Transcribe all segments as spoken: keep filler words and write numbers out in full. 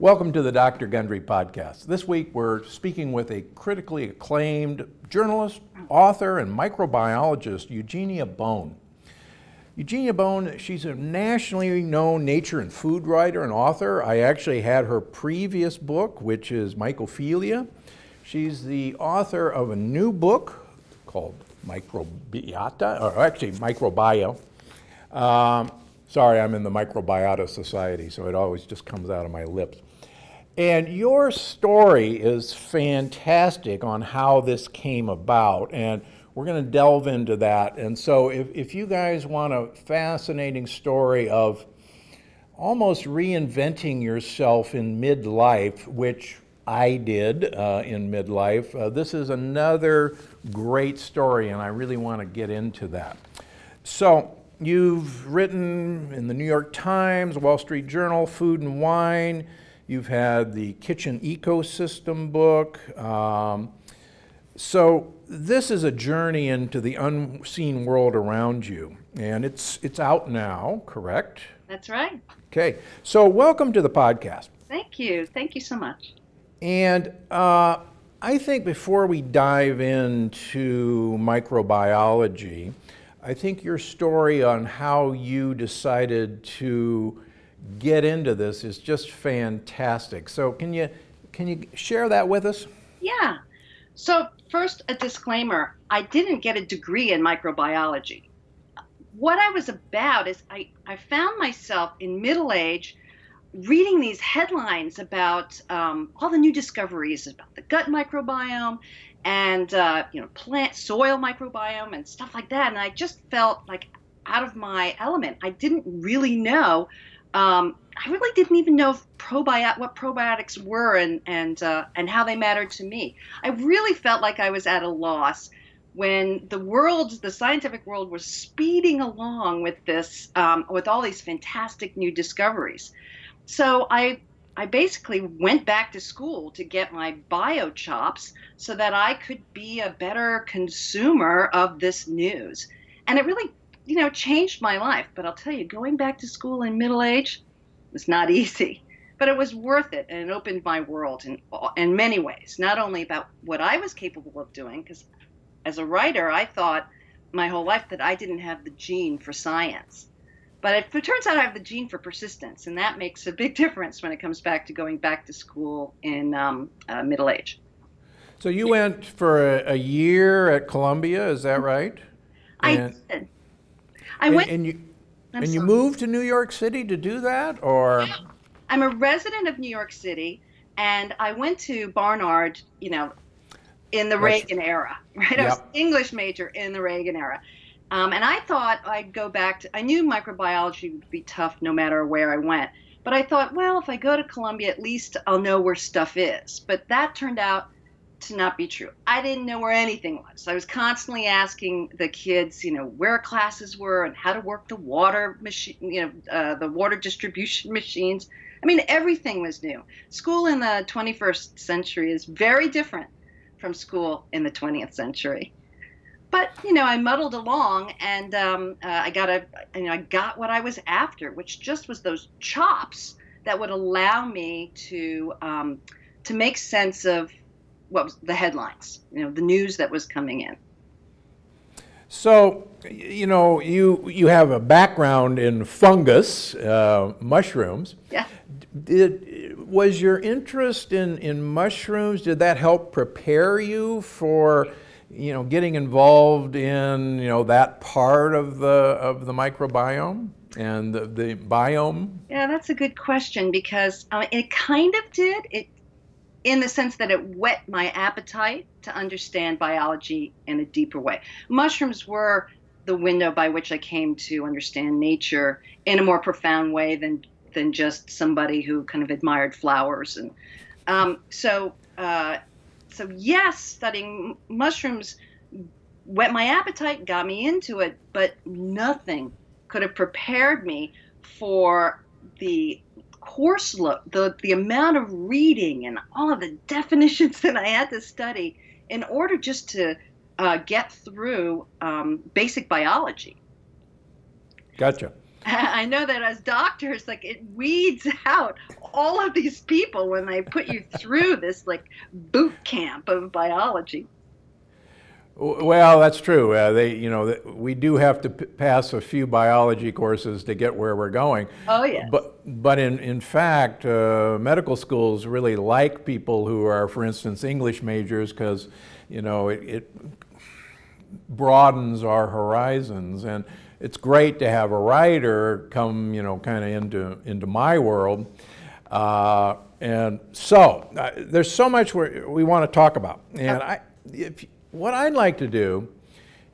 Welcome to the Doctor Gundry podcast. This week we're speaking with a critically acclaimed journalist, author, and microbiologist, Eugenia Bone. Eugenia Bone, she's a nationally known nature and food writer and author. I actually had her previous book, which is Mycophilia. She's the author of a new book called Microbiota, or actually Microbio. Um, sorry, I'm in the Microbiota Society, so it always just comes out of my lips. And your story is fantastic on how this came about, and we're going to delve into that. And so if, if you guys want a fascinating story of almost reinventing yourself in midlife, which I did uh, in midlife, uh, this is another great story, and I really want to get into that. So you've written in the New York Times, Wall Street Journal, Food and Wine. You've had the Kitchen Ecosystem book. Um, so this is a journey into the unseen world around you, and it's it's out now, correct? That's right. Okay, so welcome to the podcast. Thank you. Thank you so much. And uh, I think before we dive into microbiology, I think your story on how you decided to get into this is just fantastic. So can you can you share that with us? Yeah. So first, a disclaimer. I didn't get a degree in microbiology. What I was about is I, I found myself in middle age reading these headlines about um, all the new discoveries about the gut microbiome and uh, you know, plant soil microbiome and stuff like that. And I just felt like out of my element. I didn't really know. Um, I really didn't even know if probiot what probiotics were and and uh, and how they mattered to me. I really felt like I was at a loss when the world, the scientific world, was speeding along with this, um, with all these fantastic new discoveries. So I, I basically went back to school to get my bio chops so that I could be a better consumer of this news. And it really, you know, changed my life. But I'll tell you, going back to school in middle age was not easy, but it was worth it. And it opened my world in, in many ways, not only about what I was capable of doing, because as a writer, I thought my whole life that I didn't have the gene for science. But if it turns out I have the gene for persistence, and that makes a big difference when it comes back to going back to school in um, uh, middle age. So you went for a, a year at Columbia, is that right? I and, did. I and, went. And you, and you moved to New York City to do that, or? I'm a resident of New York City, and I went to Barnard, you know, in the Reagan That's, era, right? Yep. I was an English major in the Reagan era. Um, and I thought I'd go back to, I knew microbiology would be tough no matter where I went. But I thought, well, if I go to Columbia, at least I'll know where stuff is. But that turned out to not be true. I didn't know where anything was. I was constantly asking the kids, you know, where classes were and how to work the water machine, you know, uh, the water distribution machines. I mean, everything was new. School in the twenty-first century is very different from school in the twentieth century. But, you know, I muddled along, and um, uh, I got a, you know, I got what I was after, which just was those chops that would allow me to um, to make sense of what was the headlines, you know, the news that was coming in. So, you know, you you have a background in fungus, uh, mushrooms. Yeah. Did, was your interest in in mushrooms? Did that help prepare you for? You know, getting involved in, you know, that part of the of the microbiome and the, the biome? Yeah, that's a good question, because uh, it kind of did it, in the sense that it whet my appetite to understand biology in a deeper way. Mushrooms were the window by which I came to understand nature in a more profound way than than just somebody who kind of admired flowers. And um, so. Uh, So yes, studying mushrooms whet my appetite, got me into it, but nothing could have prepared me for the course load, the, the amount of reading and all of the definitions that I had to study in order just to uh, get through um, basic biology. Gotcha. I know that as doctors, like, it weeds out all of these people when they put you through this, like, boot camp of biology. Well, that's true. Uh, they, you know, we do have to p pass a few biology courses to get where we're going. Oh, yes. But, but in, in fact, uh, medical schools really like people who are, for instance, English majors, because, you know, it, it broadens our horizons. And it's great to have a writer come, you know, kind of into, into my world. Uh, and so uh, there's so much we, we want to talk about. And I, if, what I'd like to do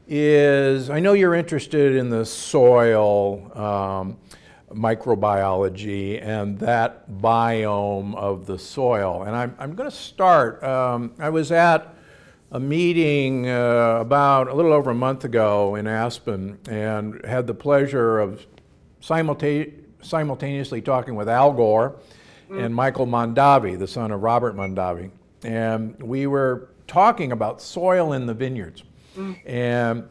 is, I know you're interested in the soil um, microbiology and that biome of the soil. And I'm, I'm going to start. Um, I was at a meeting uh, about a little over a month ago in Aspen, and had the pleasure of simulta simultaneously talking with Al Gore mm. and Michael Mondavi, the son of Robert Mondavi. And we were talking about soil in the vineyards. Mm. And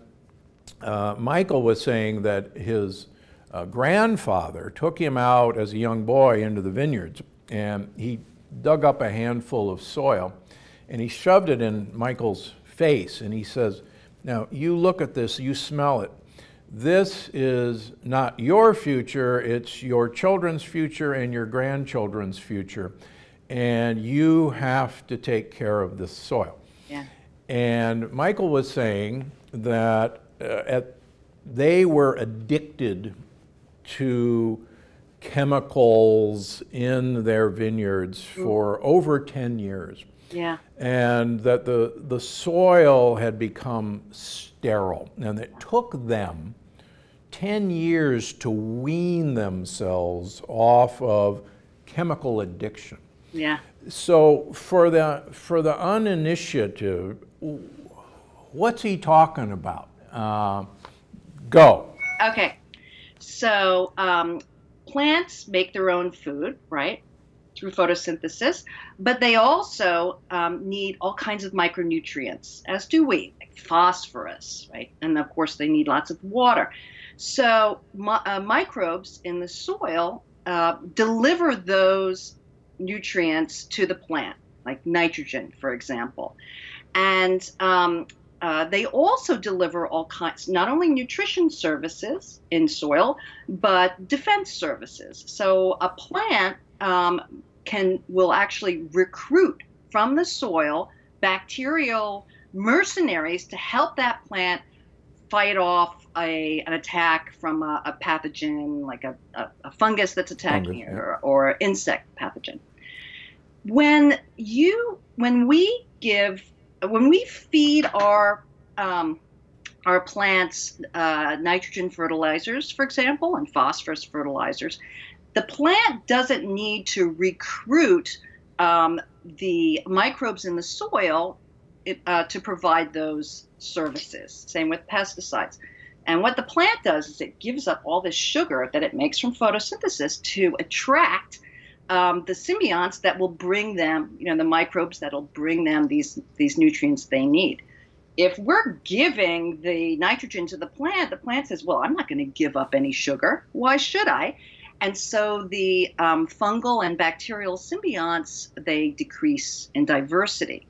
uh, Michael was saying that his uh, grandfather took him out as a young boy into the vineyards, and he dug up a handful of soil. And he shoved it in Michael's face, and he says, now you look at this, you smell it. This is not your future, it's your children's future and your grandchildren's future. And you have to take care of this soil. Yeah. And Michael was saying that uh, at, they were addicted to chemicals in their vineyards mm. for over ten years. Yeah. And that the, the soil had become sterile, and it took them ten years to wean themselves off of chemical addiction. Yeah. So for the, for the uninitiative, what's he talking about? Uh, go. Okay. So um, plants make their own food, right? Through photosynthesis, but they also um, need all kinds of micronutrients, as do we, like phosphorus, right? And of course, they need lots of water. So my, uh, microbes in the soil uh, deliver those nutrients to the plant, like nitrogen, for example. And um, uh, they also deliver all kinds, not only nutrition services in soil, but defense services. So a plant Um, can will actually recruit from the soil bacterial mercenaries to help that plant fight off a, an attack from a, a pathogen, like a, a, a fungus that's attacking you, or, or insect pathogen. When you when we give when we feed our um, our plants uh, nitrogen fertilizers, for example, and phosphorus fertilizers, the plant doesn't need to recruit um, the microbes in the soil it, uh, to provide those services. Same with pesticides. And what the plant does is it gives up all this sugar that it makes from photosynthesis to attract um, the symbionts that will bring them, you know, the microbes that'll bring them these, these nutrients they need. If we're giving the nitrogen to the plant, the plant says, well, I'm not going to give up any sugar. Why should I? And so the um, fungal and bacterial symbionts, they decrease in diversity.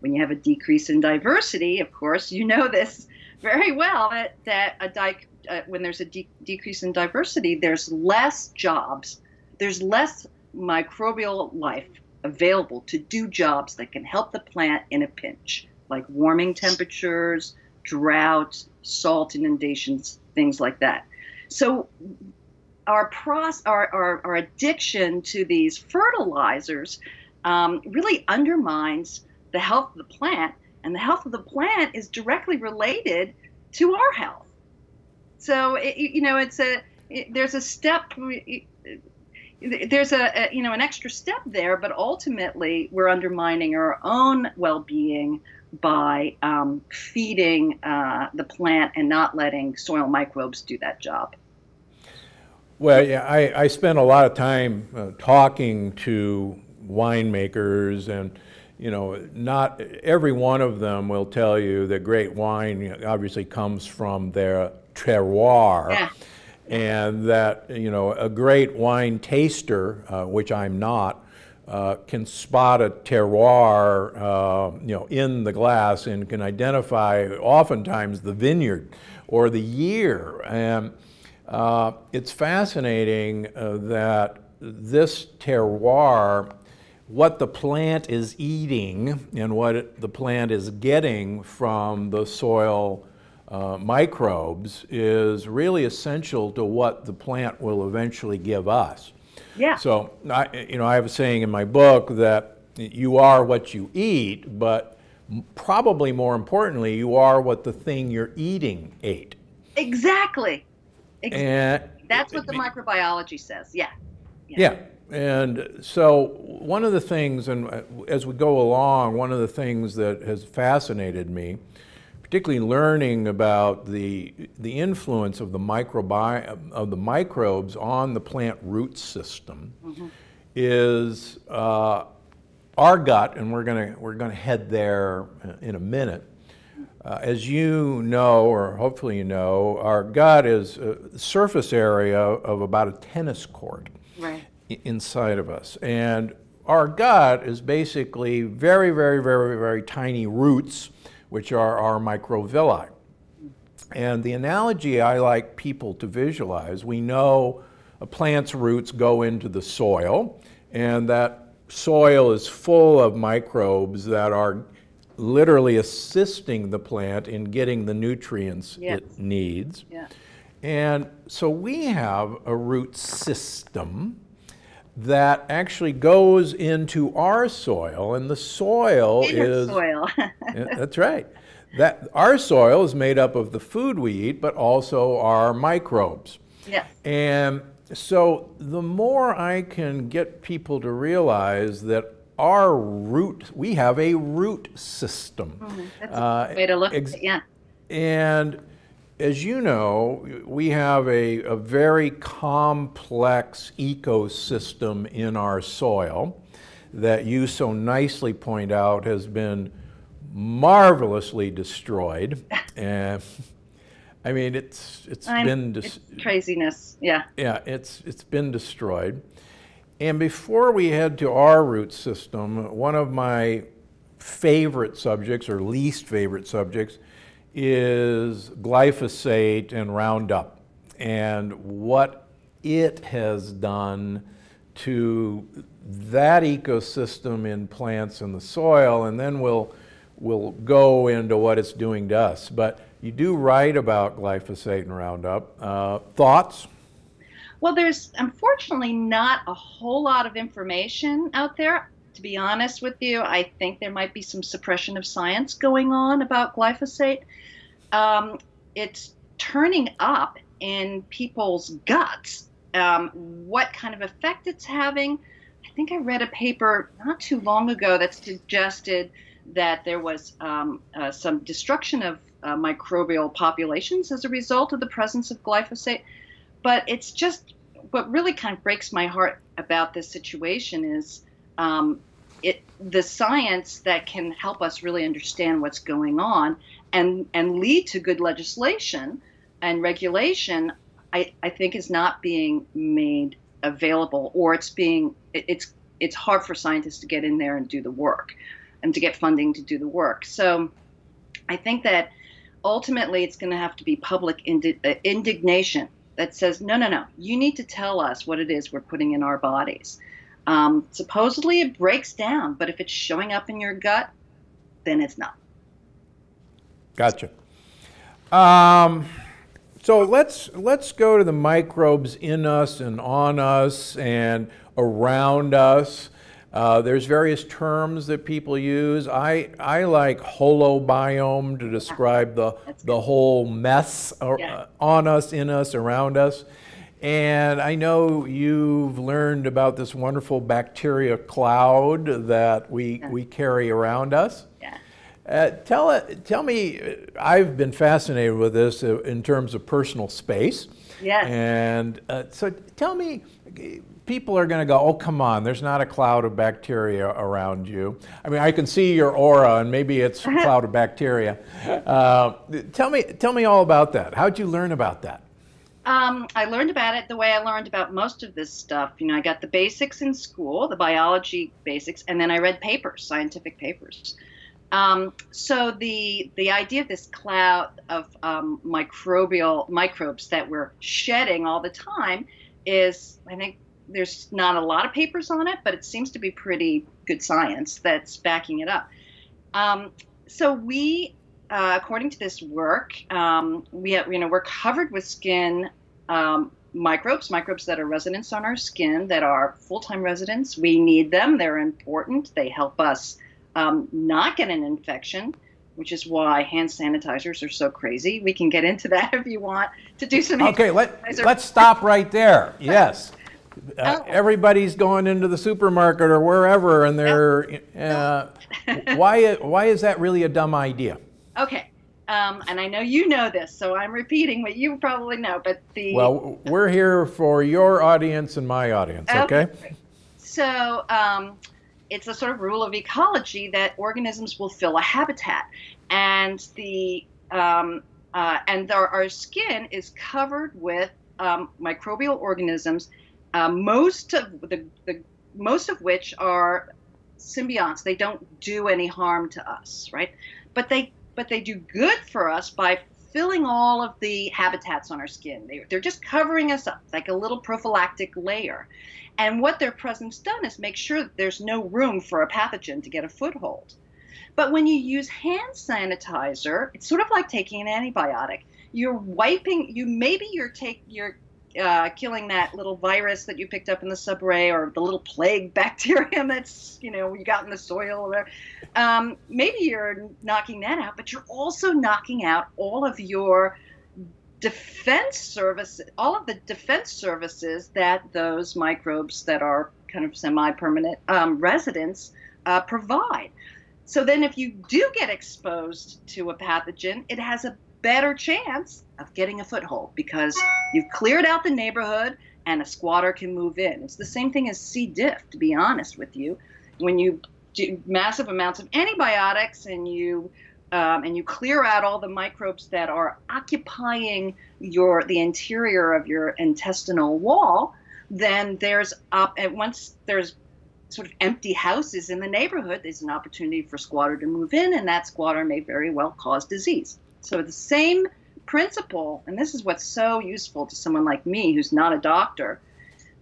When you have a decrease in diversity, of course, you know this very well, that, that a di uh, when there's a de decrease in diversity, there's less jobs, there's less microbial life available to do jobs that can help the plant in a pinch, like warming temperatures, drought, salt inundations, things like that. So Our, pros, our, our, our addiction to these fertilizers um, really undermines the health of the plant, and the health of the plant is directly related to our health. So, it, you know, it's a, it, there's a step, there's a, a, you know, an extra step there, but ultimately we're undermining our own well-being by um, feeding uh, the plant and not letting soil microbes do that job. Well, yeah, I, I spent a lot of time uh, talking to winemakers, and, you know, not every one of them will tell you that great wine obviously comes from their terroir. Yeah. and that, you know, a great wine taster, uh, which I'm not, uh, can spot a terroir, uh, you know, in the glass and can identify oftentimes the vineyard or the year. And uh, it's fascinating uh, that this terroir, what the plant is eating and what it, the plant is getting from the soil uh, microbes is really essential to what the plant will eventually give us. Yeah. So, I, you know, I have a saying in my book that you are what you eat, but probably more importantly, you are what the thing you're eating ate. Exactly. Exactly. And that's what the microbiology says. Yeah. Yeah. Yeah. And so one of the things, and as we go along, one of the things that has fascinated me, particularly learning about the the influence of the microbiome, of the microbes on the plant root system, mm-hmm. is uh, our gut, and we're gonna we're gonna head there in a minute. Uh, as you know, or hopefully you know, our gut is a surface area of about a tennis court. Right. Inside of us, and our gut is basically very, very, very, very tiny roots, which are our microvilli. And the analogy I like people to visualize, we know a plant's roots go into the soil, and that soil is full of microbes that are literally assisting the plant in getting the nutrients yes. it needs. Yeah. And so we have a root system that actually goes into our soil, and the soil is soil. That's right. That our soil is made up of the food we eat, but also our microbes. Yes. And so the more I can get people to realize that our root, we have a root system. Mm-hmm. That's uh, a way to look at it. Yeah. And as you know, we have a, a very complex ecosystem in our soil that you so nicely point out has been marvelously destroyed. And I mean, it's it's I'm, been it's craziness, yeah. Yeah, it's it's been destroyed. And before we head to our root system, one of my favorite subjects or least favorite subjects is glyphosate and Roundup and what it has done to that ecosystem in plants and the soil, and then we'll, we'll go into what it's doing to us. But you do write about glyphosate and Roundup. Uh, thoughts? Well, there's unfortunately not a whole lot of information out there. To be honest with you, I think there might be some suppression of science going on about glyphosate. Um, it's turning up in people's guts. Um, what kind of effect it's having? I think I read a paper not too long ago that suggested that there was um, uh, some destruction of uh, microbial populations as a result of the presence of glyphosate. But it's just, what really kind of breaks my heart about this situation is Um, it, the science that can help us really understand what's going on and, and lead to good legislation and regulation, I, I think is not being made available, or it's being, it, it's, it's hard for scientists to get in there and do the work and to get funding to do the work. So I think that ultimately it's going to have to be public indi- indignation that says, no, no, no, you need to tell us what it is we're putting in our bodies. Um, supposedly it breaks down, but if it's showing up in your gut, then it's not. Gotcha. Um, so let's let's go to the microbes in us and on us and around us. Uh, there's various terms that people use. I I like holobiome to describe the the whole mess or, yeah. uh, on us, in us, around us. And I know you've learned about this wonderful bacteria cloud that we, yeah. we carry around us. Yeah. Uh, tell, tell me, I've been fascinated with this in terms of personal space. Yes. And uh, so tell me, people are going to go, oh, come on, there's not a cloud of bacteria around you. I mean, I can see your aura, and maybe it's a cloud of bacteria. Uh, tell me, tell me all about that. How'd you learn about that? Um, I learned about it the way I learned about most of this stuff. You know, I got the basics in school, the biology basics, and then I read papers, scientific papers. Um, so the the idea of this cloud of um, microbial microbes that we're shedding all the time is, I think, there's not a lot of papers on it, but it seems to be pretty good science that's backing it up. Um, so we. Uh, according to this work, um, we have, you know, we're covered with skin um, microbes, microbes that are residents on our skin, that are full-time residents. We need them. They're important. They help us um, not get an infection, which is why hand sanitizers are so crazy. We can get into that if you want to do some. Okay, let, let's stop right there. Yes. Uh, oh. Everybody's going into the supermarket or wherever, and they're, uh, why, why is that really a dumb idea? Okay, um, and I know you know this, so I'm repeating what you probably know, but the... Well, we're here for your audience and my audience, okay? okay? So um, it's a sort of rule of ecology that organisms will fill a habitat, and the um, uh, and our, our skin is covered with um, microbial organisms, uh, most of the, the most of which are symbionts. They don't do any harm to us, right? But they But they do good for us by filling all of the habitats on our skin. They, they're just covering us up like a little prophylactic layer. And what their presence done is make sure that there's no room for a pathogen to get a foothold. But when you use hand sanitizer, it's sort of like taking an antibiotic. You're wiping, you maybe you're take you're uh, killing that little virus that you picked up in the subway, or the little plague bacterium that's, you know, you got in the soil or whatever. Um, maybe you're knocking that out, but you're also knocking out all of your defense services, all of the defense services that those microbes that are kind of semi-permanent um, residents uh, provide. So then if you do get exposed to a pathogen, it has a better chance of getting a foothold because you've cleared out the neighborhood and a squatter can move in. It's the same thing as C diff, to be honest with you. When you do massive amounts of antibiotics and you um, and you clear out all the microbes that are occupying your the interior of your intestinal wall, then there's up uh, and once there's sort of empty houses in the neighborhood, there's an opportunity for squatter to move in, and that squatter may very well cause disease. So the same principle, and this is what's so useful to someone like me who's not a doctor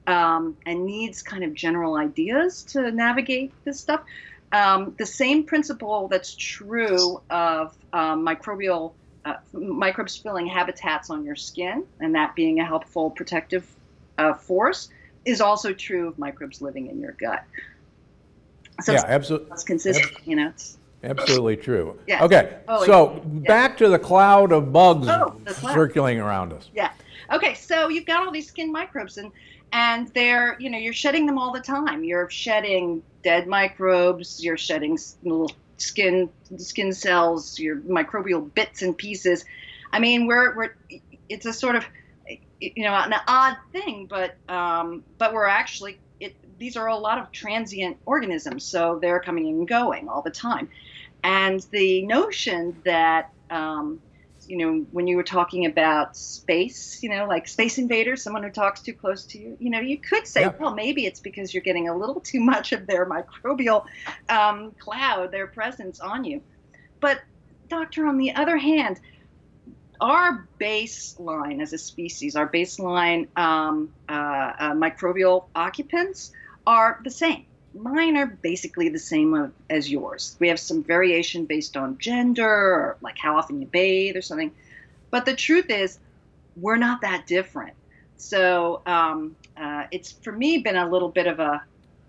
um, and needs kind of general ideas to navigate this stuff, um, the same principle that's true of um, microbial uh, microbes filling habitats on your skin and that being a helpful protective uh, force is also true of microbes living in your gut. So yeah, absolutely. It's consistent, you know. It's, Absolutely true. Yes. Okay, oh, so yeah. back to the cloud of bugs oh, cloud. circulating around us. Yeah. Okay, so you've got all these skin microbes, and and they're you know you're shedding them all the time. You're shedding dead microbes. You're shedding little skin skin cells. Your microbial bits and pieces. I mean, we're we're it's a sort of you know an odd thing, but um, but we're actually it. These are a lot of transient organisms, so they're coming and going all the time. And the notion that, um, you know, when you were talking about space, you know, like space invaders, someone who talks too close to you, you know, you could say, yeah. well, maybe it's because you're getting a little too much of their microbial um, cloud, their presence on you. But, doctor, on the other hand, our baseline as a species, our baseline um, uh, uh, microbial occupants are the same. Mine are basically the same as yours. We have some variation based on gender, or like how often you bathe or something. But the truth is, we're not that different. So um, uh, it's, for me, been a little bit of a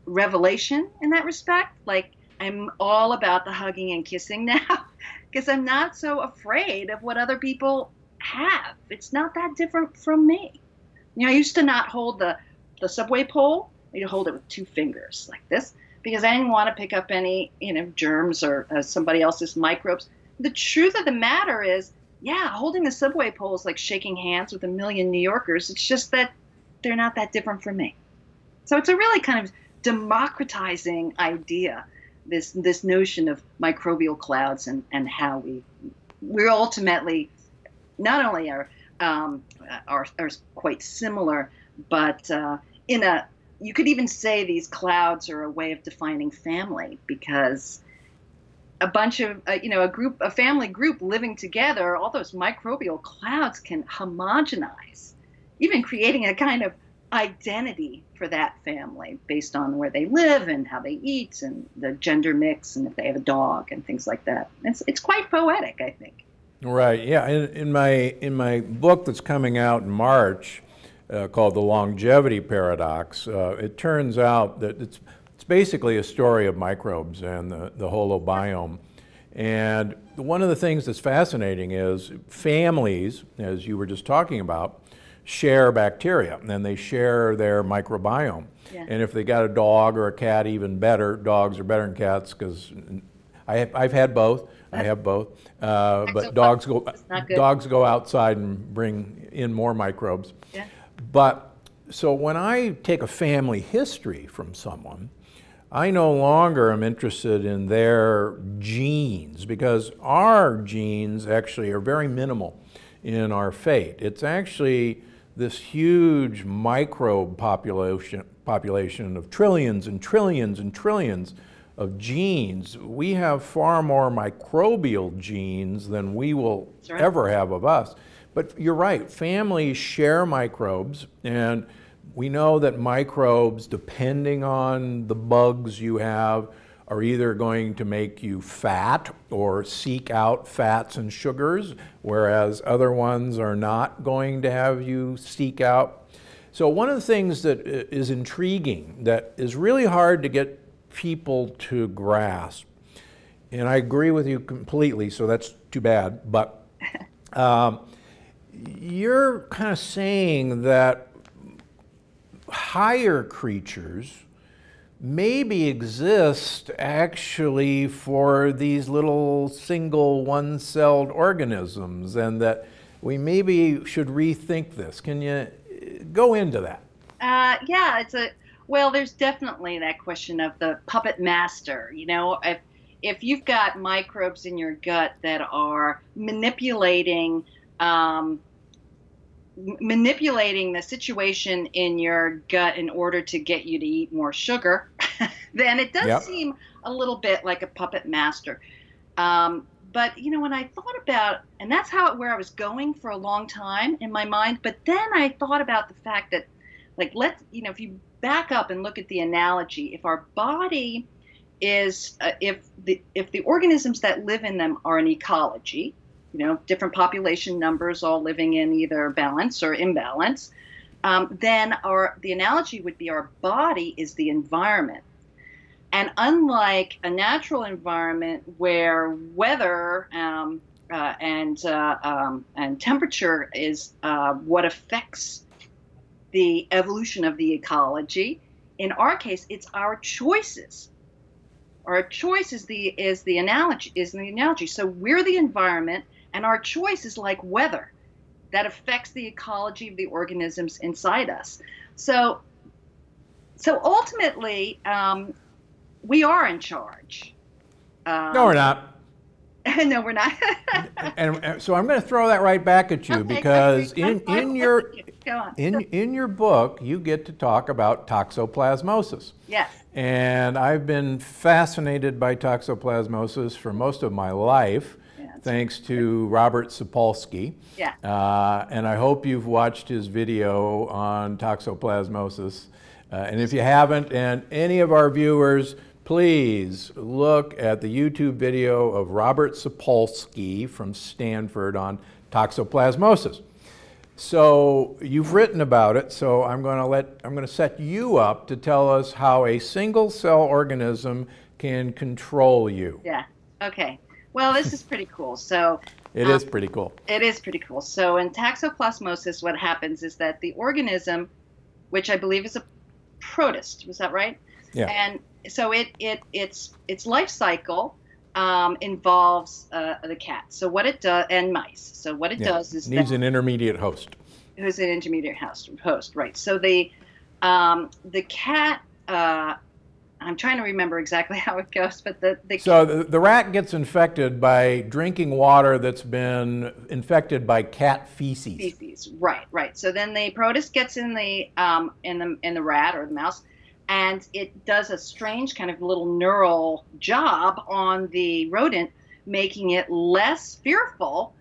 revelation in that respect. Like, I'm all about the hugging and kissing now because I'm not so afraid of what other people have. It's not that different from me. You know, I used to not hold the, the subway pole. You hold it with two fingers like this because I didn't want to pick up any, you know, germs or uh, somebody else's microbes. The truth of the matter is, yeah, holding the subway pole is like shaking hands with a million New Yorkers. It's just that they're not that different from me. So it's a really kind of democratizing idea, this this notion of microbial clouds and, and how we, we're ultimately not only are um, are, are quite similar, but uh, in a, you could even say these clouds are a way of defining family, because a bunch of, uh, you know, a group, a family group living together, all those microbial clouds can homogenize, even creating a kind of identity for that family based on where they live and how they eat and the gender mix and if they have a dog and things like that. It's, it's quite poetic, I think. Right, yeah. In, in, my, in my book that's coming out in March, Uh, called The Longevity Paradox, uh, it turns out that it's, it's basically a story of microbes and the, the holobiome. And one of the things that's fascinating is families, as you were just talking about, share bacteria, and then they share their microbiome. Yeah. And if they got a dog or a cat, even better. Dogs are better than cats, because I've had both. I have both, uh, but dogs go, dogs go outside and bring in more microbes. Yeah. But so when I take a family history from someone, I no longer am interested in their genes, because our genes actually are very minimal in our fate. It's actually this huge microbe population, population of trillions and trillions and trillions of genes. We have far more microbial genes than we will Sure. ever have of us. But you're right, families share microbes, and we know that microbes, depending on the bugs you have, are either going to make you fat or seek out fats and sugars, whereas other ones are not going to have you seek out. So one of the things that is intriguing, that is really hard to get people to grasp, and I agree with you completely, so that's too bad, but um, you're kind of saying that higher creatures maybe exist actually for these little single one-celled organisms, and that we maybe should rethink this. Can you go into that? Uh, yeah, it's a well, there's definitely that question of the puppet master. You know, if if you've got microbes in your gut that are manipulating Um, manipulating the situation in your gut in order to get you to eat more sugar, then it does Yep. seem a little bit like a puppet master. Um, but, you know, when I thought about, and that's how where I was going for a long time in my mind, but then I thought about the fact that, like, let's, you know, if you back up and look at the analogy, if our body is, uh, if the if the organisms that live in them are an ecology, you know, different population numbers all living in either balance or imbalance, um, then our, the analogy would be our body is the environment. And unlike a natural environment where weather um, uh, and, uh, um, and temperature is uh, what affects the evolution of the ecology, in our case, it's our choices. Our choice is the, is the analogy, is the analogy. So we're the environment, and our choice is like weather that affects the ecology of the organisms inside us. So, so ultimately, um, we are in charge. Um, no, we're not. no, we're not. and, and so I'm going to throw that right back at you, okay, because in, in, your, in, in your book, you get to talk about toxoplasmosis. Yes. And I've been fascinated by toxoplasmosis for most of my life. Thanks to Robert Sapolsky. Yeah. Uh, and I hope you've watched his video on toxoplasmosis. Uh, and if you haven't, and any of our viewers, please look at the YouTube video of Robert Sapolsky from Stanford on toxoplasmosis. So you've written about it, so I'm going to let, I'm going to set you up to tell us how a single cell organism can control you. Yeah, okay. Well, this is pretty cool. So it um, is pretty cool. It is pretty cool. So in toxoplasmosis, what happens is that the organism, which I believe is a protist, was that right? Yeah. And so it it its its life cycle um, involves uh, the cat. So what it does, and mice. So what it yeah. does is needs that, an intermediate host. Who's an intermediate host? Host, right? So the um, the cat uh, I'm trying to remember exactly how it goes, but the... the so the, the rat gets infected by drinking water that's been infected by cat feces. Feces, right, right. So then the protist gets in the, um, in the, in the rat or the mouse, and it does a strange kind of little neural job on the rodent, making it less fearful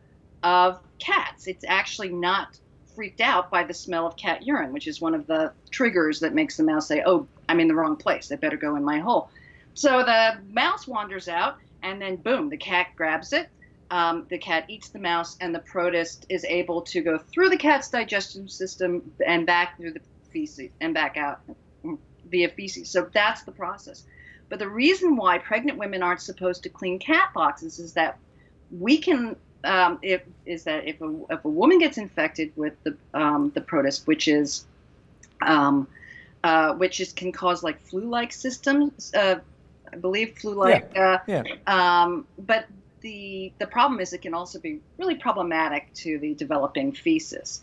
of cats. It's actually not freaked out by the smell of cat urine, which is one of the triggers that makes the mouse say, oh, I'm in the wrong place, I better go in my hole. So the mouse wanders out, and then boom, the cat grabs it. Um, the cat eats the mouse, and the protist is able to go through the cat's digestive system and back through the feces and back out via feces. So that's the process. But the reason why pregnant women aren't supposed to clean cat boxes is that we can Um, if, is that if a, if a woman gets infected with the um, the protist, which is um, uh, which is can cause like flu-like systems, uh, I believe flu-like. Yeah. Uh, yeah. Um, but the the problem is it can also be really problematic to the developing fetus.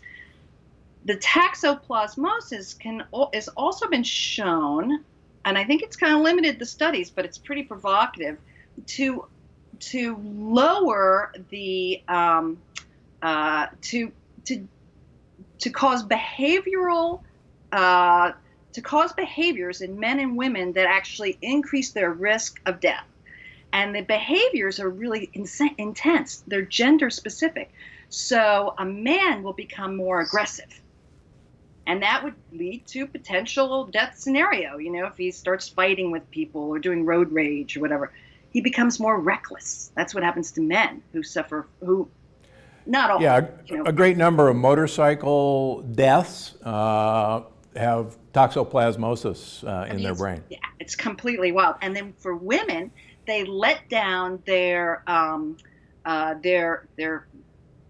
The toxoplasmosis can is also been shown, and I think it's kind of limited the studies, but it's pretty provocative to. to lower the, um, uh, to, to, to cause behavioral, uh, to cause behaviors in men and women that actually increase their risk of death. And the behaviors are really intense. They're gender specific. So a man will become more aggressive. And that would lead to potential death scenario. You know, if he starts fighting with people or doing road rage or whatever, he becomes more reckless. That's what happens to men who suffer, who, not all. Yeah, you know, a great number of motorcycle deaths uh, have toxoplasmosis uh, in I mean, their brain. Yeah, it's completely wild. And then for women, they let down their um, uh, their their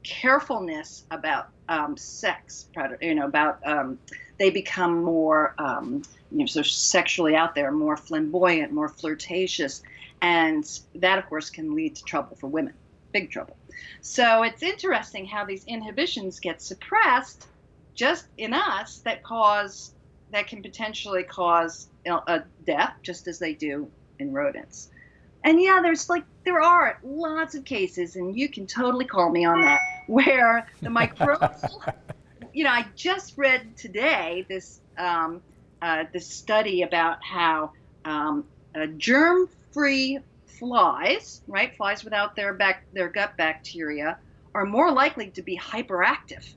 carefulness about um, sex. You know, about um, they become more um, you know, sort of sexually out there, more flamboyant, more flirtatious. And that, of course, can lead to trouble for women, big trouble. So it's interesting how these inhibitions get suppressed just in us that cause, that can potentially cause a death, just as they do in rodents. And yeah, there's like, there are lots of cases, and you can totally call me on that, where the microbial, you know, I just read today this, um, uh, this study about how um, a germ free flies, right? Flies without their back, their gut bacteria are more likely to be hyperactive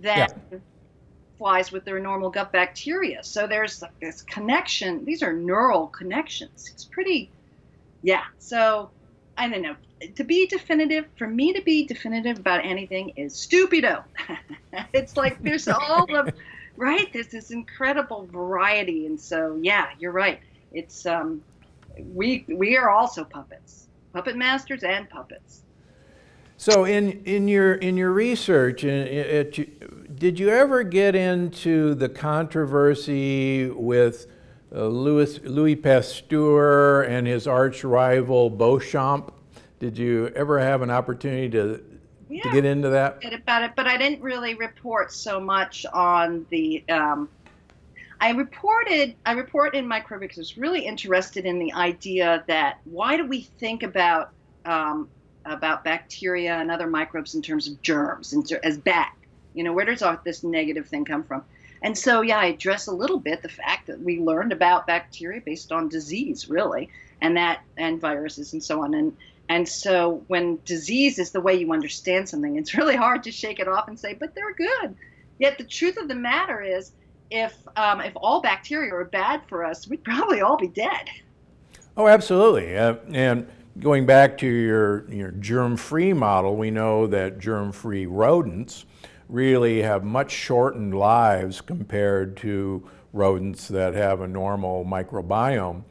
than yeah. flies with their normal gut bacteria. So there's like this connection. These are neural connections. It's pretty, yeah. So I don't know. To be definitive, for me to be definitive about anything is stupido. It's like there's all the, right? There's this incredible variety. And so, yeah, you're right. It's, um, We, we are also puppets, puppet masters and puppets. So in, in, your, in your research, it, it, did you ever get into the controversy with uh, Louis, Louis Pasteur and his arch rival Beauchamp? Did you ever have an opportunity to, yeah, to get into that? About it, but I didn't really report so much on the... Um, I reported, I report in Microbia because I was really interested in the idea that why do we think about um, about bacteria and other microbes in terms of germs and as bad? You know, where does all this negative thing come from? And so, yeah, I address a little bit the fact that we learned about bacteria based on disease, really, and that and viruses and so on. And and so when disease is the way you understand something, it's really hard to shake it off and say, but they're good. Yet the truth of the matter is, If, um, if all bacteria are bad for us, we'd probably all be dead. Oh, absolutely. Uh, and going back to your, your germ-free model, we know that germ-free rodents really have much shortened lives compared to rodents that have a normal microbiome.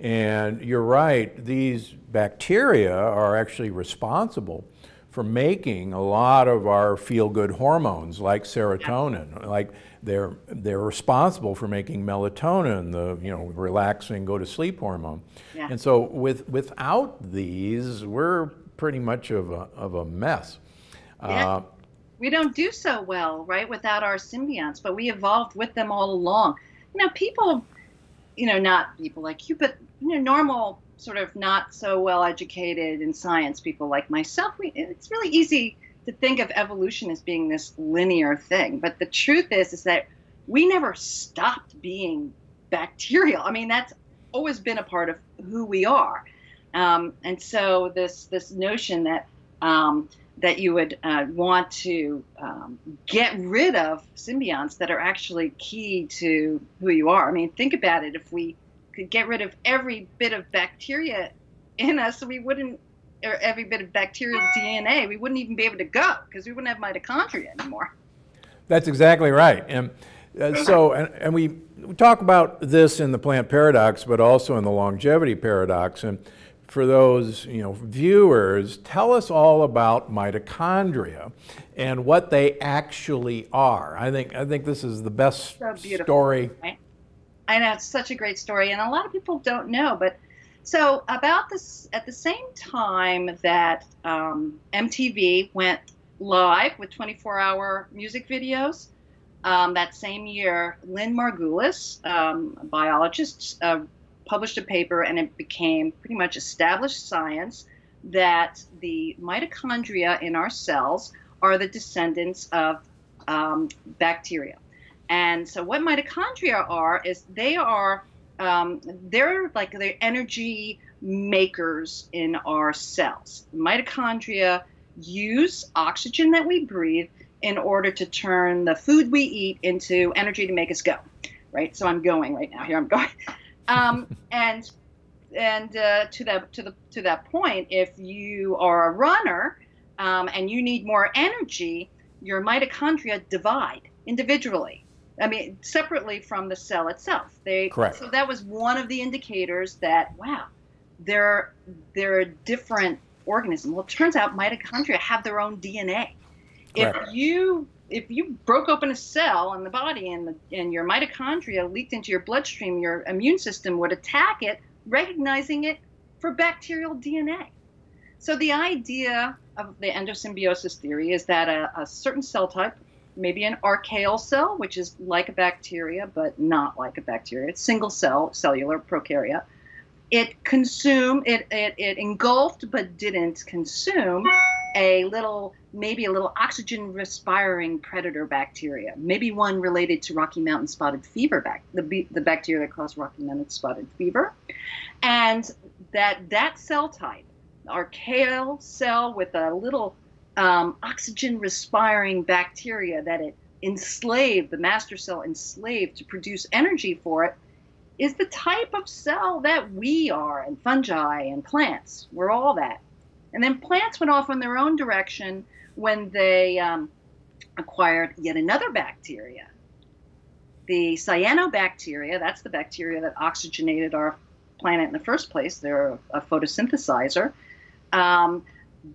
And you're right, these bacteria are actually responsible for making a lot of our feel-good hormones like serotonin. Like they're, they're responsible for making melatonin, the you know, relaxing, go to sleep hormone. Yeah. And so with, without these, we're pretty much of a, of a mess. Yeah. Uh, we don't do so well, right, without our symbionts, but we evolved with them all along. You know, people you know, not people like you, but, you know, normal sort of not so well educated in science people like myself, we, it's really easy to think of evolution as being this linear thing. But the truth is, is that we never stopped being bacterial. I mean, that's always been a part of who we are. Um, and so this, this notion that, um, that you would uh, want to um, get rid of symbionts that are actually key to who you are. I mean, think about it. If we could get rid of every bit of bacteria in us, we wouldn't, or every bit of bacterial D N A, we wouldn't even be able to go, because we wouldn't have mitochondria anymore. That's exactly right. And uh, so, and, and we, we talk about this in The Plant Paradox, but also in The Longevity Paradox. And for those, you know, viewers, tell us all about mitochondria and what they actually are. I think I think this is the best so story. Right? I know, it's such a great story, and a lot of people don't know. But so about this, at the same time that um, M T V went live with twenty-four hour music videos, um, that same year, Lynn Margulis, um, a biologist, uh, published a paper, and it became pretty much established science that the mitochondria in our cells are the descendants of um, bacteria. And so what mitochondria are is they are, um, they're like the energy makers in our cells. Mitochondria use oxygen that we breathe in order to turn the food we eat into energy to make us go, right? So I'm going right now, here I'm going. Um, and and uh, to that to the to that point, if you are a runner um, and you need more energy, your mitochondria divide individually. I mean, separately from the cell itself. They Correct. So that was one of the indicators that wow, they're they're a different organism. Well, it turns out mitochondria have their own D N A. Correct. If you If you broke open a cell in the body and, the, and your mitochondria leaked into your bloodstream, your immune system would attack it, recognizing it for bacterial D N A. So the idea of the endosymbiosis theory is that a, a certain cell type, maybe an archaeal cell, which is like a bacteria but not like a bacteria, it's single cell, cellular prokaryote, it consumed, it, it, it engulfed but didn't consume a little, maybe a little oxygen-respiring predator bacteria, maybe one related to Rocky Mountain spotted fever, back, the, the bacteria that caused Rocky Mountain spotted fever. And that, that cell type, archaeal cell with a little um, oxygen-respiring bacteria that it enslaved, the master cell enslaved to produce energy for it, is the type of cell that we are, and fungi and plants. We're all that. And then plants went off in their own direction when they um, acquired yet another bacteria, the cyanobacteria. That's the bacteria that oxygenated our planet in the first place. They're a photosynthesizer. Um,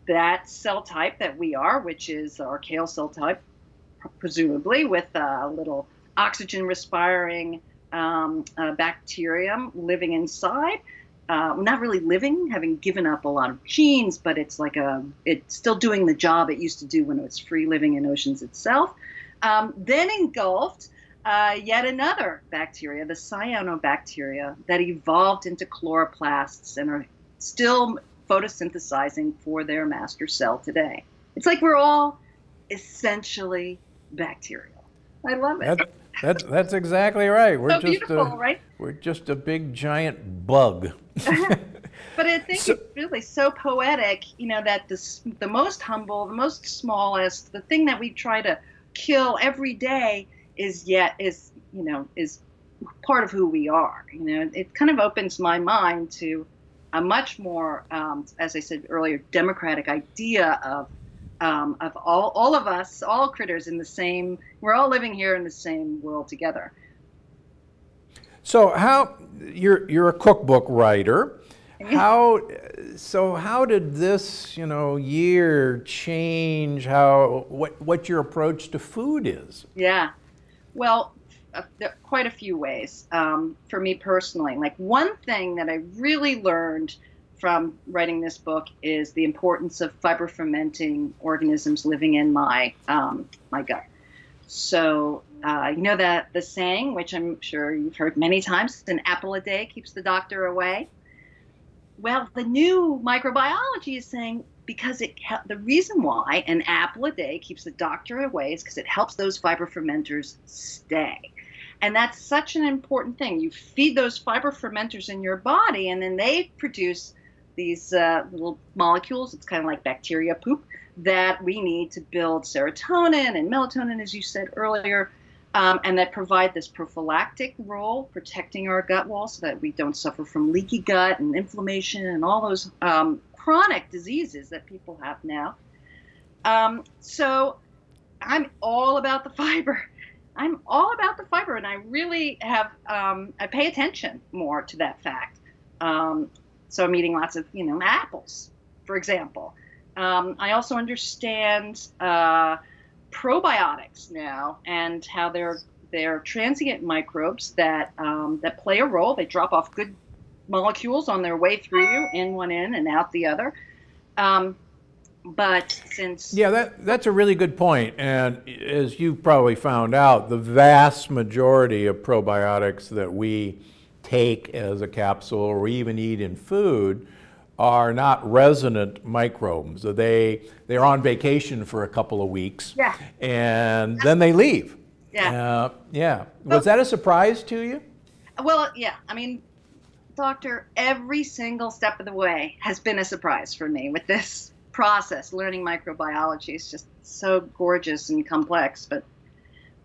that cell type that we are, which is our archaeal cell type, presumably with a little oxygen-respiring um, uh, bacterium living inside. Uh, not really living, having given up a lot of genes, but it's like a, it's still doing the job it used to do when it was free living in oceans itself. Um, then engulfed uh, yet another bacteria, the cyanobacteria, that evolved into chloroplasts and are still photosynthesizing for their master cell today. It's like we're all essentially bacterial. I love it. That's, that's, that's exactly right. We're so just beautiful, a, right? We're just a big giant bug. But I think so, it's really so poetic, you know, that this, the most humble, the most smallest, the thing that we try to kill every day is yet is, you know, is part of who we are. You know, it kind of opens my mind to a much more, um, as I said earlier, democratic idea of um, of all, all of us, all critters in the same, we're all living here in the same world together. So how, you're, you're a cookbook writer. How, so how did this, you know, year change how, what, what your approach to food is? Yeah, well, uh, there, quite a few ways um, for me personally. Like one thing that I really learned from writing this book is the importance of fiber fermenting organisms living in my, um, my gut. So Uh, you know the, the saying, which I'm sure you've heard many times, an apple a day keeps the doctor away. Well, the new microbiology is saying, because it the reason why an apple a day keeps the doctor away is because it helps those fiber fermenters stay. And that's such an important thing. You feed those fiber fermenters in your body, and then they produce these uh, little molecules. It's kind of like bacteria poop that we need to build serotonin and melatonin, as you said earlier, um, and that provide this prophylactic role, protecting our gut wall so that we don't suffer from leaky gut and inflammation and all those um, chronic diseases that people have now. Um, so I'm all about the fiber. I'm all about the fiber, and I really have, um, I pay attention more to that fact. Um, so I'm eating lots of, you know, apples, for example. Um, I also understand uh, probiotics now and how they're, they're transient microbes that, um, that play a role. They drop off good molecules on their way through you, in one end and out the other. Um, But since yeah, that that's a really good point. And as you've probably found out, the vast majority of probiotics that we take as a capsule or even eat in food are not resident microbes. They they're on vacation for a couple of weeks, yeah, and then they leave. Yeah, uh, yeah. Was that a surprise to you? Well, yeah. I mean, doctor, every single step of the way has been a surprise for me with this process. Learning microbiology is just so gorgeous and complex. But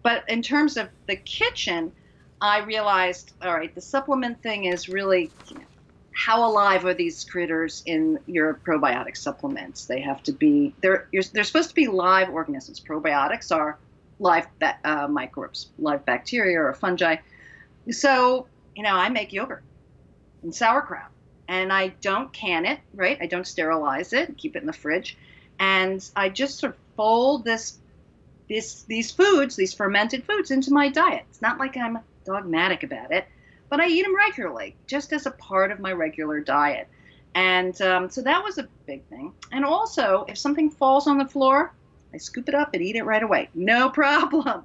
but in terms of the kitchen, I realized, all right, the supplement thing is really, you know, how alive are these critters in your probiotic supplements? They have to be, they're, you're, they're supposed to be live organisms. Probiotics are live uh, microbes, live bacteria or fungi. So, you know, I make yogurt and sauerkraut. And I don't can it, right? I don't sterilize it, keep it in the fridge. And I just sort of fold this, this, these foods, these fermented foods into my diet. It's not like I'm dogmatic about it, but I eat them regularly, just as a part of my regular diet. And um, so that was a big thing. And also, if something falls on the floor, I scoop it up and eat it right away. No problem,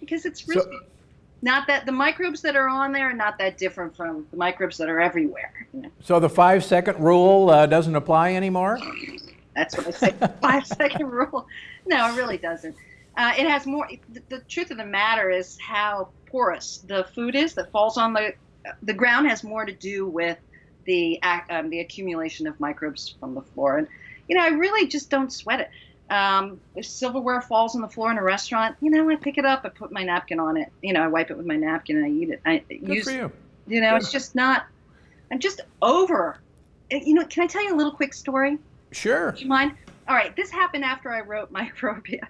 because it's really... So Not that the microbes that are on there are not that different from the microbes that are everywhere. You know? So the five-second rule uh, doesn't apply anymore? That's what I say, the five-second rule. No, it really doesn't. Uh, it has more, the, the truth of the matter is how porous the food is that falls on the, the ground has more to do with the, um, the accumulation of microbes from the floor. And, you know, I really just don't sweat it. Um, if silverware falls on the floor in a restaurant, you know, I pick it up, I put my napkin on it, you know, I wipe it with my napkin and I eat it. I Good use, for you. You know, Good. It's just not, I'm just over. You know, can I tell you a little quick story? Sure. Do you mind? All right. This happened after I wrote Microbia,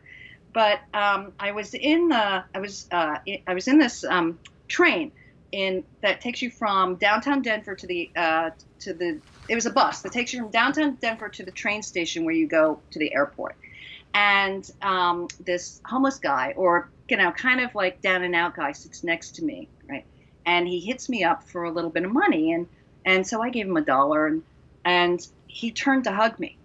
but, um, I was in the, I was, uh, I was in this, um, train in that takes you from downtown Denver to the, uh, to the, it was a bus that takes you from downtown Denver to the train station where you go to the airport. And um, this homeless guy, or, you know, kind of like down and out guy sits next to me, right? And he hits me up for a little bit of money. And, and so I gave him a dollar, and, and he turned to hug me.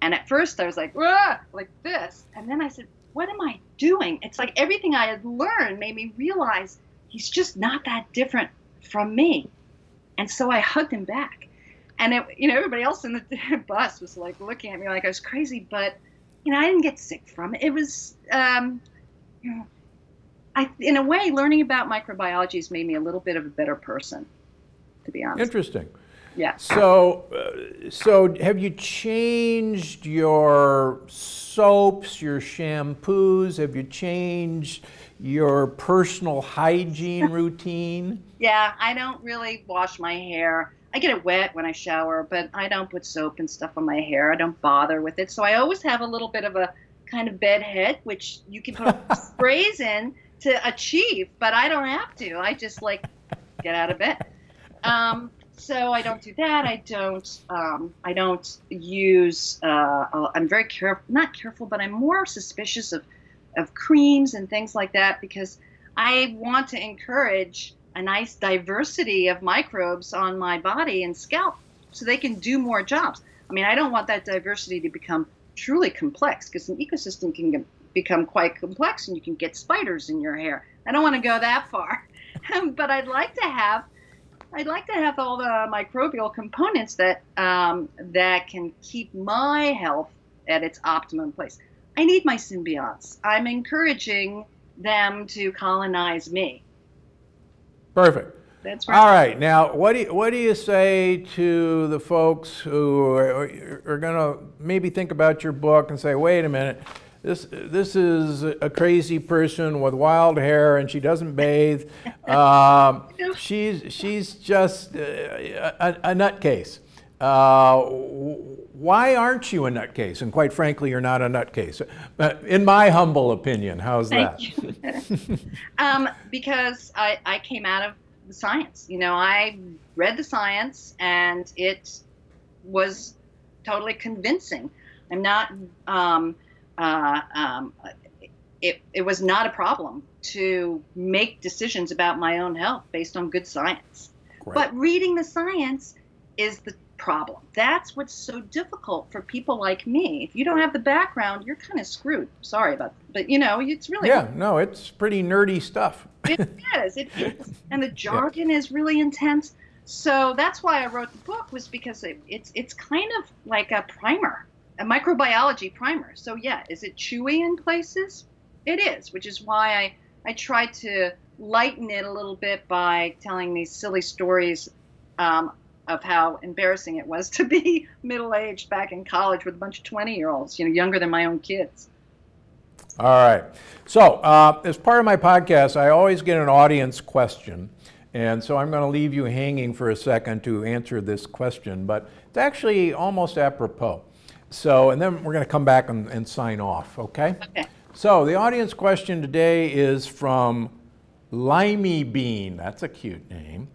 And at first I was like, ah, like this. And then I said, what am I doing? It's like everything I had learned made me realize he's just not that different from me. And so I hugged him back. And, it, you know, everybody else in the bus was like looking at me like I was crazy, but... You know, I didn't get sick from it. It was, um, you know, I, in a way, learning about microbiology has made me a little bit of a better person, to be honest. Interesting. Yeah. So, uh, so have you changed your soaps, your shampoos? Have you changed your personal hygiene routine? Yeah, I don't really wash my hair. I get it wet when I shower, but I don't put soap and stuff on my hair. I don't bother with it. So I always have a little bit of a kind of bed head, which you can put sprays in to achieve, but I don't have to. I just, like, get out of bed. Um, so I don't do that. I don't um, I don't use uh, – I'm very careful – not careful, but I'm more suspicious of, of creams and things like that because I want to encourage – a nice diversity of microbes on my body and scalp so they can do more jobs. I mean, I don't want that diversity to become truly complex because an ecosystem can become quite complex and you can get spiders in your hair. I don't want to go that far, but I'd like to have I'd like to have all the microbial components that um, that can keep my health at its optimum place. I need my symbionts. I'm encouraging them to colonize me. Perfect. That's right. All right. Now, what do you, what do you say to the folks who are, are going to maybe think about your book and say, wait a minute, this this is a crazy person with wild hair and she doesn't bathe. um, she's she's just uh, a, a nutcase. Uh, why aren't you a nutcase? And quite frankly, you're not a nutcase. But in my humble opinion, how's that? Thank you. um, because I, I came out of the science. You know, I read the science and it was totally convincing. I'm not, um, uh, um, it, it was not a problem to make decisions about my own health based on good science. Right. But reading the science is the problem. That's what's so difficult for people like me. If you don't have the background, you're kind of screwed. Sorry about that. But you know, it's really... Yeah, no, it's pretty nerdy stuff. It is, it is. And the jargon yeah. is really intense. So that's why I wrote the book, was because it, it's it's kind of like a primer, a microbiology primer. So yeah, is it chewy in places? It is, which is why I, I tried to lighten it a little bit by telling these silly stories um, of how embarrassing it was to be middle-aged back in college with a bunch of twenty-year-olds, you know, younger than my own kids. All right. So uh, as part of my podcast, I always get an audience question. And so I'm going to leave you hanging for a second to answer this question. But it's actually almost apropos. So, and then we're going to come back and, and sign off, okay? Okay. So the audience question today is from Limey Bean. That's a cute name.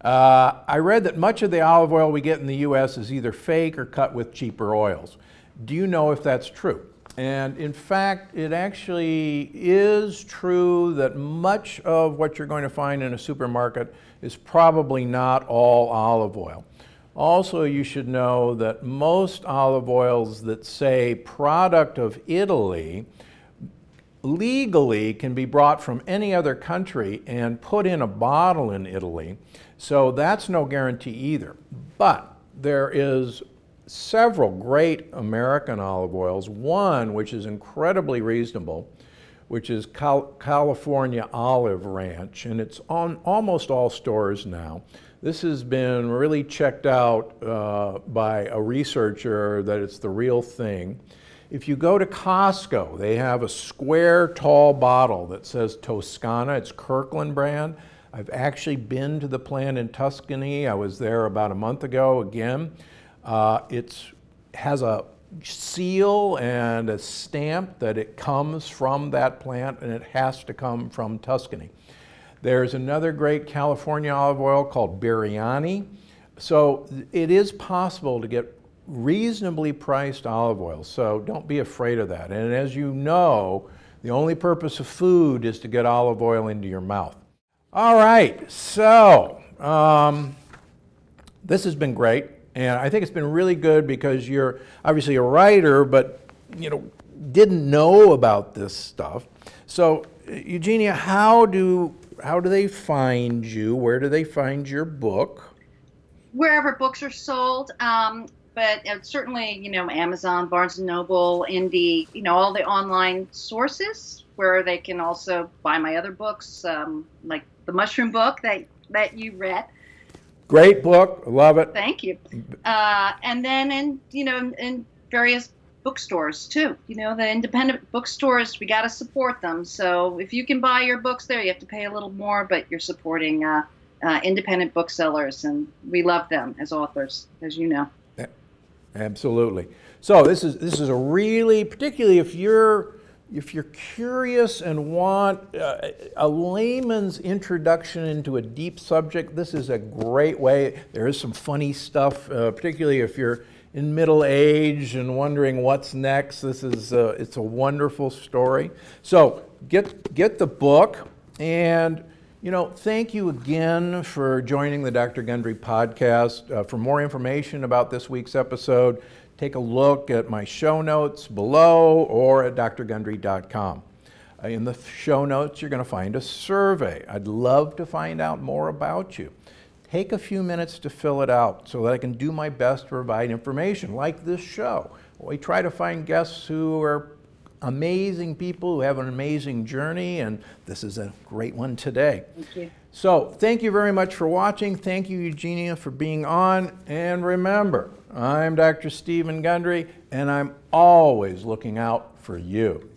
Uh, I read that much of the olive oil we get in the U S is either fake or cut with cheaper oils. Do you know if that's true? And in fact, it actually is true that much of what you're going to find in a supermarket is probably not all olive oil. Also, you should know that most olive oils that say product of Italy legally can be brought from any other country and put in a bottle in Italy. So that's no guarantee either. But there is several great American olive oils. One which is incredibly reasonable, which is Cal- California Olive Ranch, and it's on almost all stores now. This has been really checked out uh, by a researcher that it's the real thing. If you go to Costco, they have a square tall bottle that says Toscana. It's Kirkland brand. I've actually been to the plant in Tuscany. I was there about a month ago again. Uh, it has a seal and a stamp that it comes from that plant, and it has to come from Tuscany. There's another great California olive oil called Bariani. So it is possible to get reasonably priced olive oil, so don't be afraid of that. And as you know, the only purpose of food is to get olive oil into your mouth. All right, so um, this has been great. And I think it's been really good because you're obviously a writer, but you know, didn't know about this stuff. So Eugenia, how do, how do they find you? Where do they find your book? Wherever books are sold, um, but certainly, you know, Amazon, Barnes and Noble, Indie, you know, all the online sources where they can also buy my other books, um, like the Mushroom Book that, that you read. Great book, love it. Thank you. Uh, and then in you know in, in various bookstores too. You know, the independent bookstores, we got to support them. So if you can buy your books there, you have to pay a little more, but you're supporting uh, uh, independent booksellers, and we love them as authors, as you know. Yeah, absolutely. So this is this is a really, particularly if you're if you're curious and want uh, a layman's introduction into a deep subject, this is a great way. There is some funny stuff, uh, particularly if you're in middle age and wondering what's next. This is a, it's a wonderful story. So get, get the book. And you know, thank you again for joining the Doctor Gundry podcast. Uh, for more information about this week's episode, take a look at my show notes below or at D R gundry dot com. In the show notes, you're going to find a survey. I'd love to find out more about you. Take a few minutes to fill it out so that I can do my best to provide information like this show. We try to find guests who are amazing people who have an amazing journey, and this is a great one today. Thank you. So thank you very much for watching. Thank you, Eugenia, for being on. And remember, I'm Doctor Steven Gundry, and I'm always looking out for you.